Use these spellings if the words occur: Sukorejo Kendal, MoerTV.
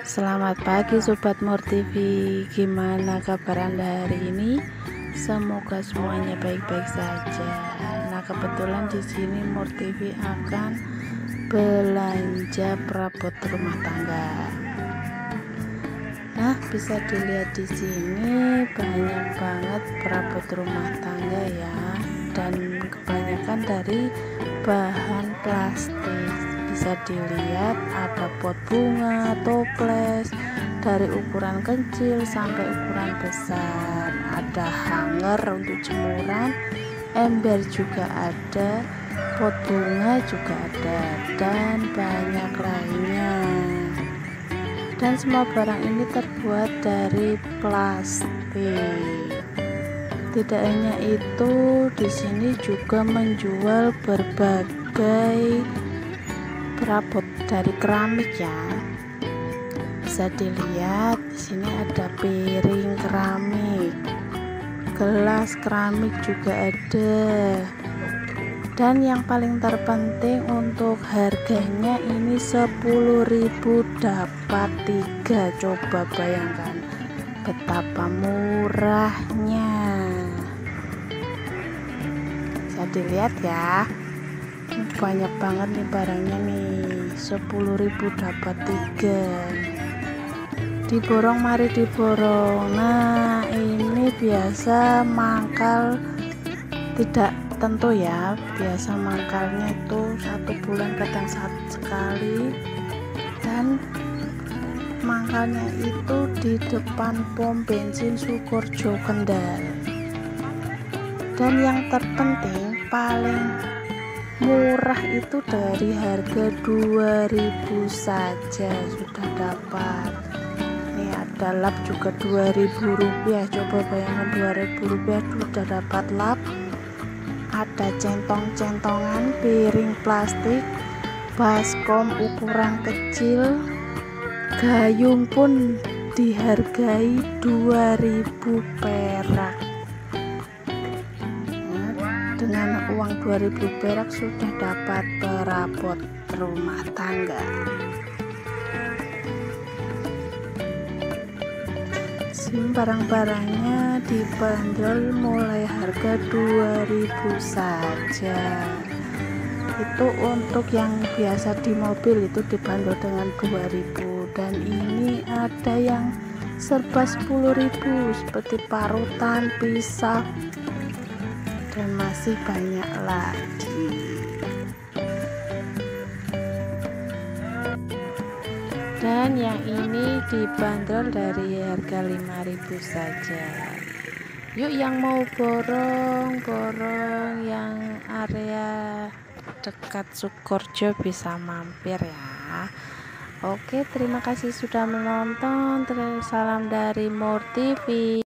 Selamat pagi Sobat MoerTV, gimana kabar Anda hari ini? Semoga semuanya baik-baik saja. Nah, kebetulan di sini MoerTV akan belanja perabot rumah tangga. Nah, bisa dilihat di sini banyak banget perabot rumah tangga ya, dan kebanyakan dari bahan plastik. Bisa dilihat ada pot bunga, toples dari ukuran kecil sampai ukuran besar, ada hanger untuk jemuran, ember juga ada, pot bunga juga ada, dan banyak lainnya. Dan semua barang ini terbuat dari plastik. Tidak hanya itu, di sini juga menjual berbagai perabot dari keramik ya. Bisa dilihat di sini ada piring keramik, gelas keramik juga ada. Dan yang paling terpenting untuk harganya ini 10.000 dapat 3. Coba bayangkan betapa murahnya. Bisa dilihat ya, banyak banget nih barangnya nih, 10.000 dapat 3. Diborong, mari diborong. Nah, ini biasa mangkal tidak tentu ya, biasa mangkalnya itu 1 bulan kadang 1 sekali, dan mangkalnya itu di depan pom bensin Sukorejo Kendal. Dan yang terpenting paling murah itu dari harga 2.000 saja sudah dapat. Ini ada lap juga 2.000 rupiah. Coba bayangkan 2.000 rupiah sudah dapat lap. Ada centong-centongan, piring plastik, baskom ukuran kecil, gayung pun dihargai 2.000 perak. Dengan uang 2.000 perak sudah dapat perabot rumah tangga. Sim barang-barangnya dibanderol mulai harga 2.000 saja. Itu untuk yang biasa di mobil itu dibanderol dengan 2.000, dan ini ada yang serba 10.000 seperti parutan, pisau, dan masih banyak lagi. Dan yang ini dibanderol dari harga 5.000 saja. Yuk yang mau borong-borong, yang area dekat Sukorejo bisa mampir ya. Oke, terima kasih sudah menonton. Salam dari MoerTV.